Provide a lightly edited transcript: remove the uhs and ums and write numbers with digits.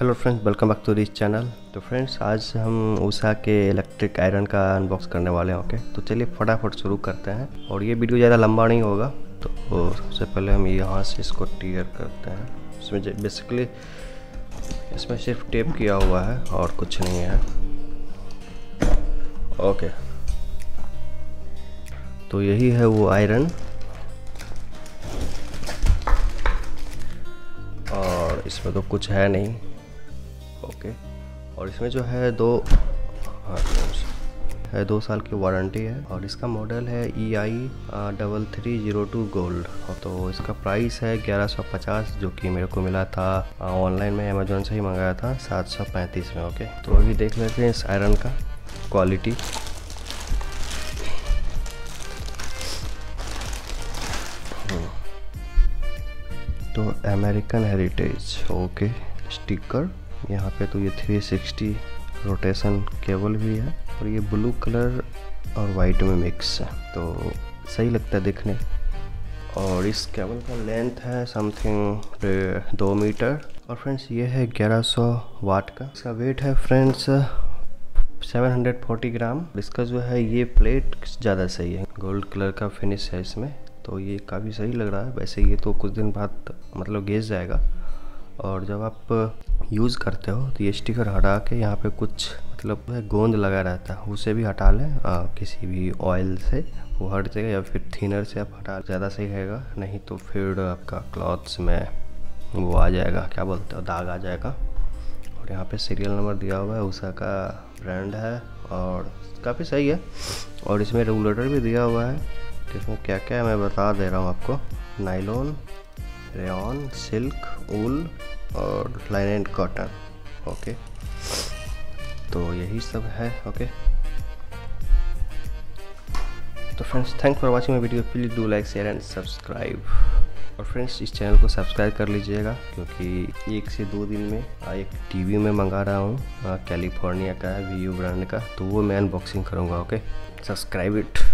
Hello friends, welcome back to this channel. तो friends, आज हम उषा के इलेक्ट्रिक आयरन का अनबॉक्स करने वाले हैं। ओके, तो चलिए फटाफट शुरू करते हैं और ये वीडियो ज़्यादा लंबा नहीं होगा। तो सबसे पहले हम यहाँ से इसको टियर करते हैं। इसमें बेसिकली इसमें सिर्फ टेप किया हुआ है और कुछ नहीं है। ओके, तो यही है वो आयरन और इसमें तो कुछ है नहीं। ओके, और इसमें जो है दो साल की वारंटी है और इसका मॉडल है EI3302 गोल्ड। तो इसका प्राइस है 1150, जो कि मेरे को मिला था ऑनलाइन में, अमेजोन से ही मंगाया था 735 में। ओके, तो अभी देख लेते हैं इस आयरन का क्वालिटी। तो अमेरिकन हेरिटेज, ओके, स्टिकर यहाँ पे। तो ये 360 रोटेशन केबल भी है और ये ब्लू कलर और वाइट में मिक्स है, तो सही लगता है दिखने। और इस केबल का लेंथ है समथिंग 2 मीटर। और फ्रेंड्स, ये है 1100 वाट का। इसका वेट है फ्रेंड्स 740 ग्राम। इसका जो है ये प्लेट ज़्यादा सही है, गोल्ड कलर का फिनिश है इसमें, तो ये काफ़ी सही लग रहा है। वैसे ये तो कुछ दिन बाद मतलब घिस जाएगा, और जब आप यूज़ करते हो तो ये स्टिकर हटा के यहाँ पे कुछ मतलब गोंद लगा रहता है, उसे भी हटा लें किसी भी ऑयल से, वो हट जाएगा। या फिर थिनर से आप हटा, ज़्यादा सही रहेगा। नहीं तो फिर आपका क्लॉथ्स में वो आ जाएगा, क्या बोलते हो, दाग आ जाएगा। और यहाँ पे सीरियल नंबर दिया हुआ है, उषा का ब्रांड है और काफ़ी सही है। और इसमें रेगुलेटर भी दिया हुआ है। इसमें क्या क्या है मैं बता दे रहा हूँ आपको। नाइलॉन, रेयॉन, सिल्क, ऊल और लाइन एंड कॉटन। ओके, तो यही सब है। ओके, तो friends, thanks for watching my video. Please do like, share and subscribe. और फ्रेंड्स, इस चैनल को सब्सक्राइब कर लीजिएगा, क्योंकि 1 से 2 दिन में एक टीवी में मंगा रहा हूँ, कैलिफोर्निया का है, वीयू ब्रांड का, तो वो मैं अनबॉक्सिंग करूँगा। Okay, subscribe it.